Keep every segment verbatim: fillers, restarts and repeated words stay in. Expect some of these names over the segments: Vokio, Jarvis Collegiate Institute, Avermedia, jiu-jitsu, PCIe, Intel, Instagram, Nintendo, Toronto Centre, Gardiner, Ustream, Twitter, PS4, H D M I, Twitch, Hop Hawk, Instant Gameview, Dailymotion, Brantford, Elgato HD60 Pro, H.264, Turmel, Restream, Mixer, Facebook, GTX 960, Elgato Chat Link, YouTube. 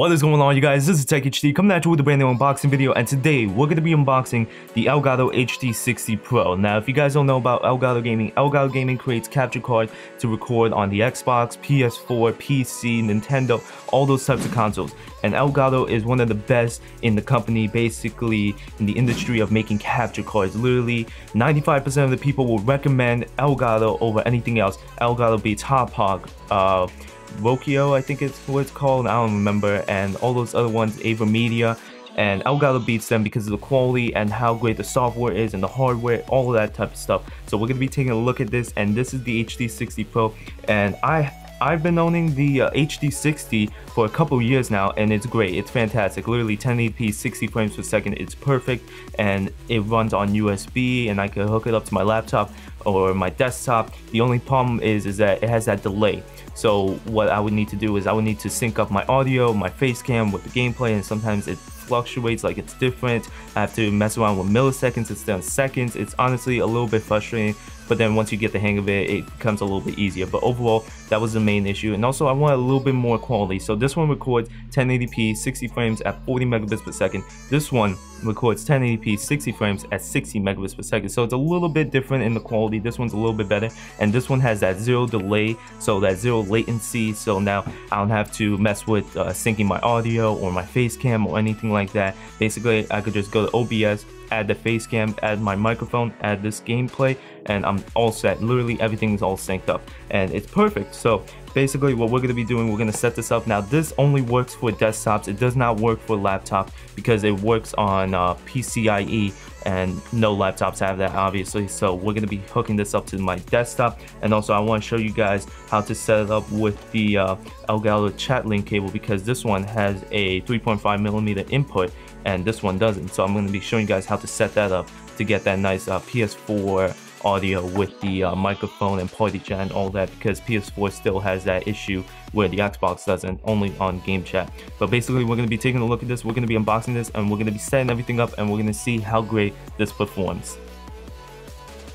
What is going on, you guys? This is TechHD coming at you with a brand new unboxing video, and today we're going to be unboxing the Elgato H D sixty Pro. Now, if you guys don't know about Elgato Gaming, Elgato Gaming creates capture cards to record on the Xbox, P S four, P C, Nintendo, all those types of consoles. And Elgato is one of the best in the company, basically in the industry of making capture cards. Literally, ninety-five percent of the people will recommend Elgato over anything else. Elgato beats Hop Hawk, uh, Vokio, I think it's what it's called, I don't remember, and all those other ones, Avermedia, and Elgato beats them because of the quality and how great the software is and the hardware, all of that type of stuff. So we're going to be taking a look at this, and this is the H D sixty Pro, and I I've been owning the uh, H D sixty for a couple years now, and it's great. It's fantastic. Literally ten eighty p, sixty frames per second. It's perfect, and it runs on U S B, and I can hook it up to my laptop or my desktop. The only problem is, is that it has that delay. So what I would need to do is I would need to sync up my audio, my face cam with the gameplay, and sometimes it fluctuates, like it's different. I have to mess around with milliseconds instead of seconds. It's honestly a little bit frustrating, but then once you get the hang of it, it becomes a little bit easier. But overall, that was the main issue. And also, I want a little bit more quality. So this one records ten eighty p, sixty frames at forty megabits per second. This one records ten eighty p, sixty frames at sixty megabits per second. So it's a little bit different in the quality. This one's a little bit better. And this one has that zero delay, so that zero latency. So now I don't have to mess with uh, syncing my audio or my face cam or anything like that. Basically, I could just go to O B S, add the face cam, add my microphone, add this gameplay, and I'm all set. Literally everything's all synced up, and it's perfect. So basically what we're gonna be doing, we're gonna set this up. Now this only works for desktops, it does not work for laptops because it works on uh, P C I E, and no laptops have that, obviously. So we're gonna be hooking this up to my desktop, and also I wanna show you guys how to set it up with the uh, Elgato Chat Link cable, because this one has a three point five millimeter input and this one doesn't. So I'm gonna be showing you guys how to set that up to get that nice uh, P S four audio with the uh, microphone and party chat and all that, because P S four still has that issue where the Xbox doesn't, only on game chat. But basically we're going to be taking a look at this, we're going to be unboxing this, and we're going to be setting everything up, and we're going to see how great this performs.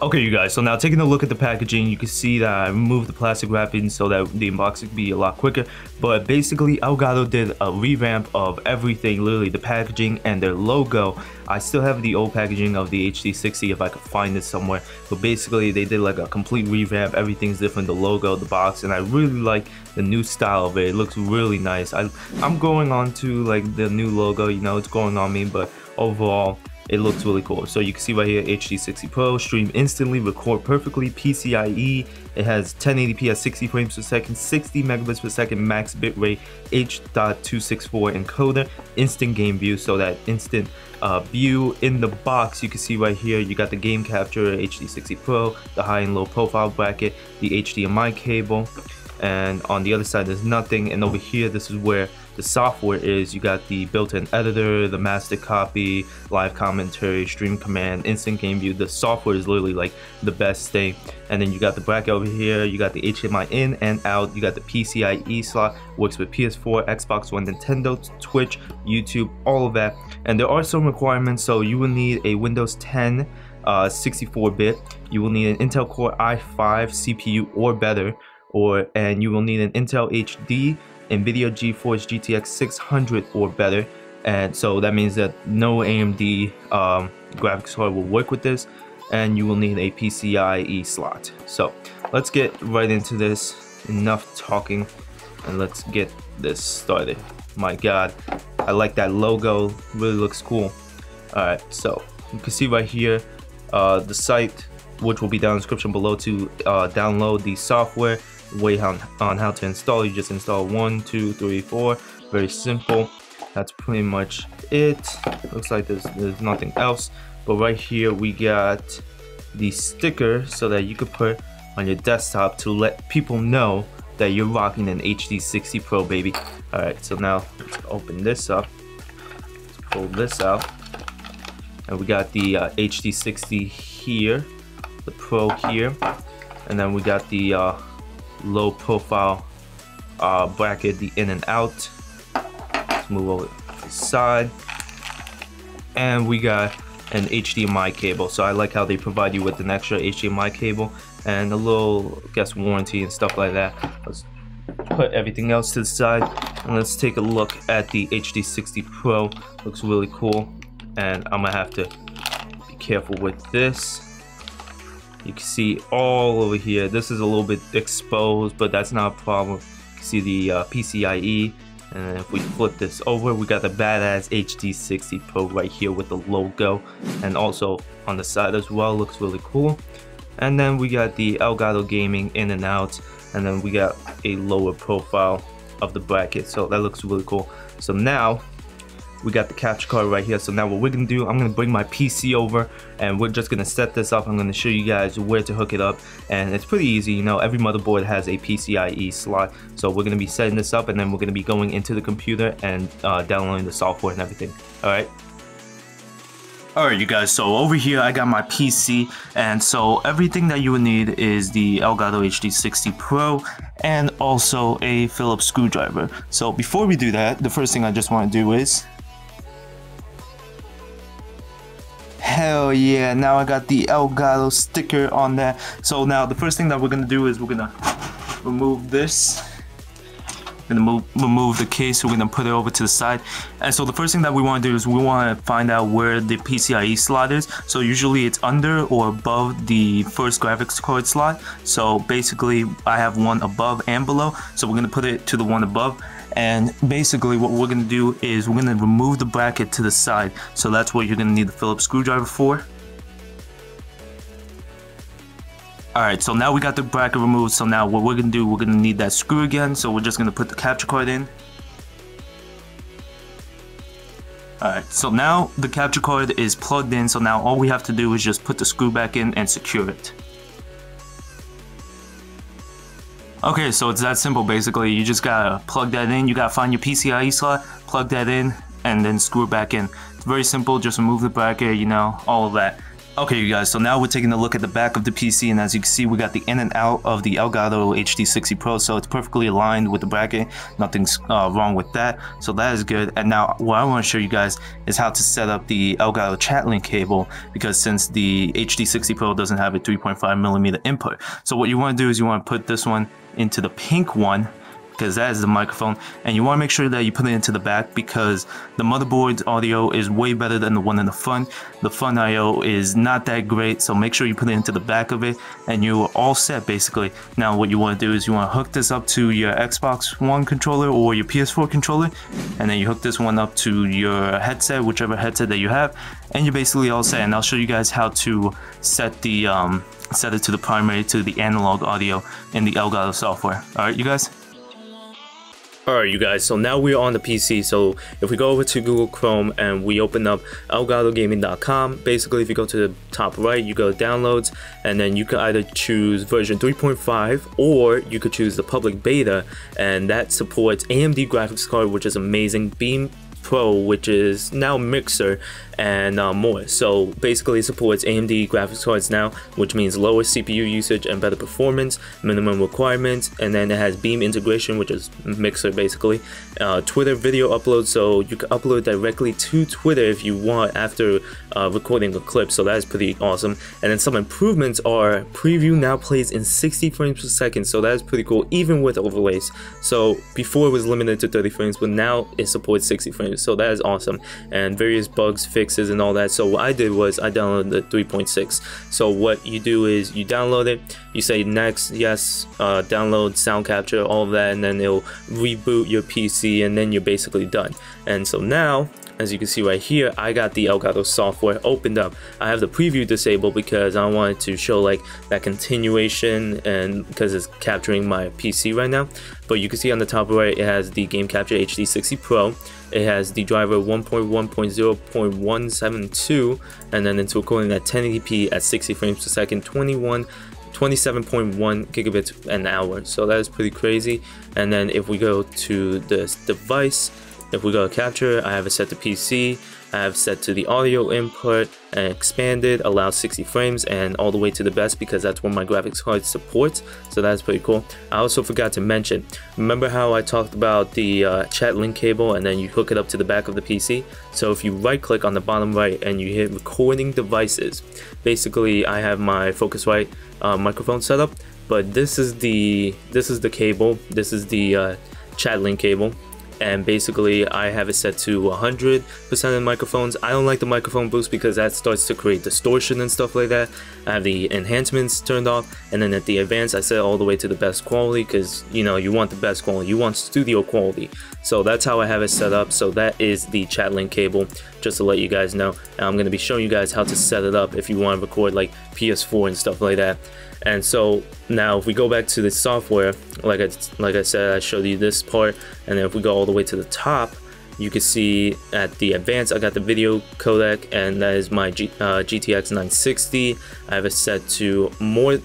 Okay, you guys, so now taking a look at the packaging, you can see that I removed the plastic wrapping so that the unboxing could be a lot quicker. But basically Elgato did a revamp of everything, literally the packaging and their logo. I still have the old packaging of the H D sixty if I could find it somewhere, but basically they did like a complete revamp. Everything's different, the logo, the box, and I really like the new style of it. It looks really nice. I, I'm going on to like the new logo, you know, it's going on me, but overall it looks really cool. So you can see right here, H D sixty Pro, stream instantly, record perfectly, P C I E, it has ten eighty p at sixty frames per second, sixty megabits per second max bitrate, H dot two sixty-four encoder, instant game view, so that instant uh, view. In the box, you can see right here, you got the game capture, H D sixty Pro, the high and low profile bracket, the H D M I cable, and on the other side there's nothing, and over here this is where the software is. You got the built-in editor, the master copy, live commentary, stream command, instant game view. The software is literally like the best thing. And then you got the bracket over here, you got the H D M I in and out, you got the P C I E slot, works with P S four, Xbox One, Nintendo, Twitch, YouTube, all of that. And there are some requirements, so you will need a Windows ten uh, sixty-four bit, you will need an Intel Core i five C P U or better, or and you will need an Intel H D, Nvidia GeForce G T X six hundred or better. And so that means that no A M D um, graphics card will work with this, and you will need a P C I E slot. So let's get right into this, enough talking, and let's get this started. My god, I like that logo, really looks cool. Alright, so you can see right here uh, the site, which will be down in the description below, to uh, download the software. Way on, on how to install, you just install one two three four, very simple. That's pretty much it. Looks like there's, there's nothing else, but right here we got the sticker so that you could put on your desktop to let people know that you're rocking an H D sixty Pro, baby. All right, so now let's open this up, let's pull this out, and we got the uh, H D sixty here, the Pro here, and then we got the uh, low profile uh, bracket, the in and out. Let's move over to the side, and we got an H D M I cable. So I like how they provide you with an extra H D M I cable and a little, I guess, warranty and stuff like that. Let's put everything else to the side and let's take a look at the H D sixty Pro. Looks really cool, and I'm gonna have to be careful with this. You can see all over here, this is a little bit exposed, but that's not a problem. You can see the uh, P C I E, and if we flip this over, we got the badass H D sixty Pro right here with the logo, and also on the side as well, looks really cool. And then we got the Elgato Gaming in and out, and then we got a lower profile of the bracket, so that looks really cool. So now we got the capture card right here. So now what we're gonna do, I'm gonna bring my P C over and we're just gonna set this up. I'm gonna show you guys where to hook it up, and it's pretty easy. You know, every motherboard has a P C I E slot, so we're gonna be setting this up and then we're gonna be going into the computer and uh, downloading the software and everything. All right. Alright you guys, so over here I got my P C, and so everything that you would need is the Elgato H D sixty Pro and also a Phillips screwdriver. So before we do that, the first thing I just want to do is, hell yeah, now I got the Elgato sticker on there. So now the first thing that we're going to do is we're going to remove this. Gonna move, remove the case, we're gonna put it over to the side. And so the first thing that we want to do is we want to find out where the P C I E slot is. So usually it's under or above the first graphics card slot. So basically I have one above and below, so we're gonna put it to the one above. And basically what we're gonna do is we're gonna remove the bracket to the side. So that's what you're gonna need the Phillips screwdriver for. Alright, so now we got the bracket removed. So now what we're gonna do, we're gonna need that screw again. So we're just gonna put the capture card in. Alright, so now the capture card is plugged in. So now all we have to do is just put the screw back in and secure it. Okay, so it's that simple basically. You just gotta plug that in. You gotta find your P C I E slot, plug that in, and then screw it back in. It's very simple, just remove the bracket, you know, all of that. Okay you guys, so now we're taking a look at the back of the P C, and as you can see we got the in and out of the Elgato H D sixty Pro, so it's perfectly aligned with the bracket, nothing's uh, wrong with that, so that is good. And now what I want to show you guys is how to set up the Elgato Chat Link cable, because since the H D sixty Pro doesn't have a three point five millimeter input. So what you want to do is you want to put this one into the pink one, because that is the microphone, and you want to make sure that you put it into the back, because the motherboard's audio is way better than the one in the front. The front I O is not that great, so make sure you put it into the back of it, and you are all set basically. Now what you want to do is you want to hook this up to your Xbox One controller or your P S four controller, and then you hook this one up to your headset, whichever headset that you have, and you're basically all set. And I'll show you guys how to set the um, set it to the primary, to the analog audio in the Elgato software. Alright you guys. Alright you guys, so now we're on the P C. So if we go over to Google Chrome and we open up elgato gaming dot com, basically if you go to the top right, you go to downloads, and then you can either choose version three point five or you could choose the public beta, and that supports A M D graphics card, which is amazing, Beam Pro, which is now Mixer, and uh, more. So basically it supports A M D graphics cards now, which means lower C P U usage and better performance, minimum requirements, and then it has Beam integration, which is Mixer basically, uh, Twitter video upload, so you can upload directly to Twitter if you want after uh, recording a clip, so that is pretty awesome. And then some improvements are preview now plays in sixty frames per second, so that is pretty cool even with overlays. So before it was limited to thirty frames, but now it supports sixty frames, so that is awesome. And various bugs fixed and all that. So what I did was I downloaded the three point six. So what you do is you download it, you say next, yes, uh, download sound capture, all of that, and then it'll reboot your P C, and then you're basically done. And so now as you can see right here, I got the Elgato software opened up. I have the preview disabled because I wanted to show like that continuation, and because it's capturing my P C right now. But you can see on the top right, it has the game capture H D sixty Pro. It has the driver one point one point zero point one seven two, and then it's recording at ten eighty p at sixty frames per second, twenty-one, twenty-seven point one gigabits an hour. So that is pretty crazy. And then if we go to this device, if we go to capture, I have it set to P C, I have set to the audio input and expanded, allows sixty frames and all the way to the best, because that's what my graphics card supports, so that's pretty cool. I also forgot to mention, remember how I talked about the uh, chat link cable and then you hook it up to the back of the P C? So if you right click on the bottom right and you hit recording devices, basically I have my Focusrite uh, microphone set up, But this is the this is the cable. This is the uh, Chat Link cable, and basically I have it set to one hundred percent of the microphones. I don't like the microphone boost because that starts to create distortion and stuff like that. I have the enhancements turned off, and then at the advanced I set all the way to the best quality, because you know, you want the best quality, you want studio quality. So that's how I have it set up. So that is the Chat Link cable, just to let you guys know. And I'm going to be showing you guys how to set it up if you want to record like P S four and stuff like that. And so now if we go back to the software, like I, like I said, I showed you this part, and then if we go all the way to the top, you can see at the advanced, I got the video codec, and that is my G, uh, G T X nine sixty. I have it set to more,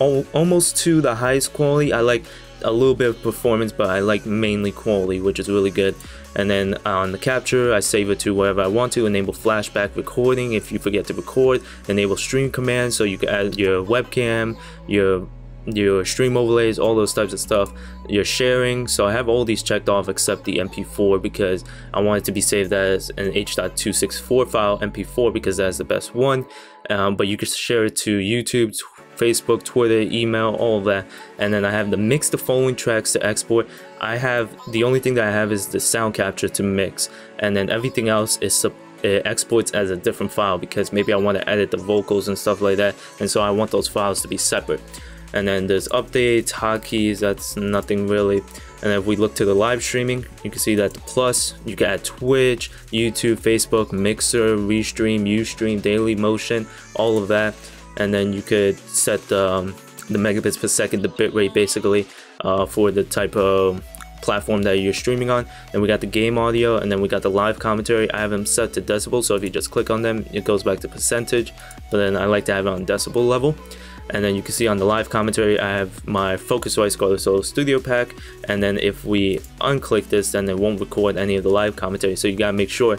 al almost to the highest quality. I like a little bit of performance, but I like mainly quality, which is really good. And then on the capture, I save it to wherever I want to. Enable flashback recording if you forget to record. Enable stream command, so you can add your webcam, your your stream overlays, all those types of stuff, your sharing. So I have all these checked off except the M P four, because I want it to be saved as an H dot two sixty-four file M P four, because that's the best one. Um, but you can share it to YouTube, Facebook, Twitter, email, all of that. And then I have to mix the following tracks to export. I have, the only thing that I have is the sound capture to mix, and then everything else is sub it exports as a different file, because maybe I want to edit the vocals and stuff like that, and so I want those files to be separate. And then there's updates, hotkeys, that's nothing really. And if we look to the live streaming, you can see that the plus, you can add Twitch, YouTube, Facebook, Mixer, Restream, Ustream, Dailymotion, all of that. And then you could set the, um, the megabits per second, the bitrate basically, uh, for the type of platform that you're streaming on. Then we got the game audio, and then we got the live commentary. I have them set to decibel, so if you just click on them, it goes back to percentage, but then I like to have it on decibel level. And then you can see on the live commentary, I have my Focusrite Scarlett Solo Studio Pack. And then if we unclick this, then it won't record any of the live commentary. So you gotta make sure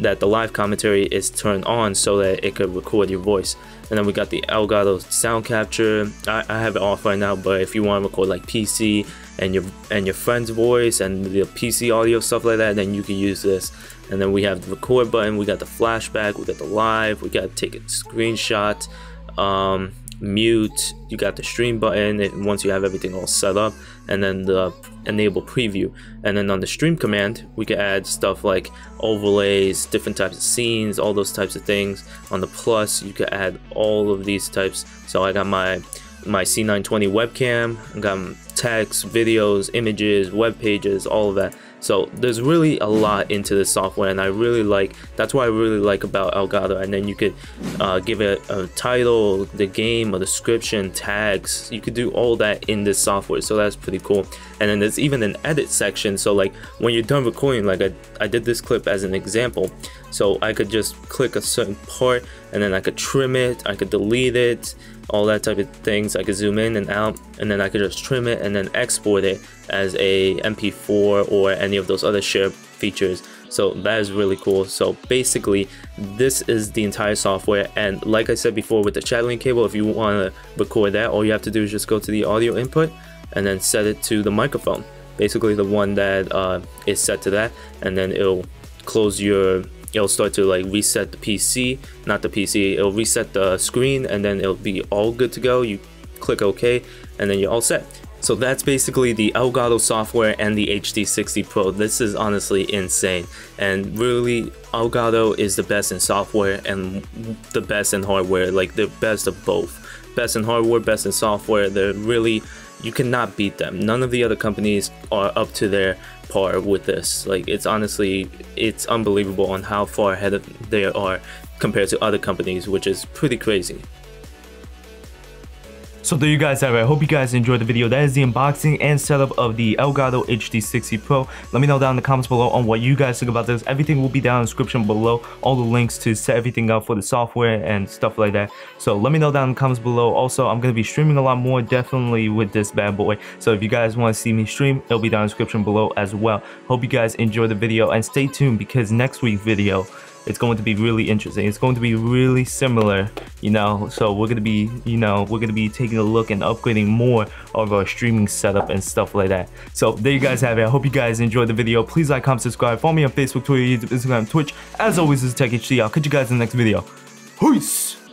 that the live commentary is turned on so that it could record your voice. And then we got the Elgato sound capture. I, I have it off right now, but if you want to record like P C and your and your friend's voice and the P C audio, stuff like that, then you can use this. And then we have the record button, we got the flashback, we got the live, we got taking screenshots, um, mute, you got the stream button, and once you have everything all set up, and then the enable preview. And then on the stream command, we can add stuff like overlays, different types of scenes, all those types of things. On the plus, you can add all of these types. So I got my my C nine twenty webcam, I got text, videos, images, web pages, all of that. So there's really a lot into this software, and I really like, that's what I really like about Elgato. And then you could uh, give it a title, the game, a description, tags. You could do all that in this software, so that's pretty cool. And then there's even an edit section, so like when you're done recording, like I, I did this clip as an example, so I could just click a certain part, and then I could trim it, I could delete it, all that type of things. I could zoom in and out, and then I could just trim it and then export it as a M P four or any of those other share features. So that is really cool. So basically this is the entire software, and like I said before, with the Chat Link cable, if you want to record that, all you have to do is just go to the audio input and then set it to the microphone, basically the one that uh, is set to that, and then it'll close your it'll start to like reset the P C, not the P C, it'll reset the screen, and then it'll be all good to go. You click OK, and then you're all set. So that's basically the Elgato software and the H D sixty Pro. This is honestly insane, and really Elgato is the best in software and the best in hardware, like the best of both. Best in hardware, best in software. They're really, you cannot beat them. None of the other companies are up to their par with this. Like, it's honestly, it's unbelievable on how far ahead of they are compared to other companies, which is pretty crazy. So there you guys have it. I hope you guys enjoyed the video. That is the unboxing and setup of the Elgato H D sixty Pro. Let me know down in the comments below on what you guys think about this. Everything will be down in the description below. All the links to set everything up for the software and stuff like that. So let me know down in the comments below. Also, I'm going to be streaming a lot more, definitely, with this bad boy. So if you guys want to see me stream, it'll be down in the description below as well. Hope you guys enjoy the video, and stay tuned, because next week's video, it's going to be really interesting. It's going to be really similar, you know, so we're going to be, you know, we're going to be taking a look and upgrading more of our streaming setup and stuff like that. So there you guys have it. I hope you guys enjoyed the video. Please like, comment, subscribe, follow me on Facebook, Twitter, YouTube, Instagram, Twitch. As always, this is Tech H D. I'll catch you guys in the next video. Peace!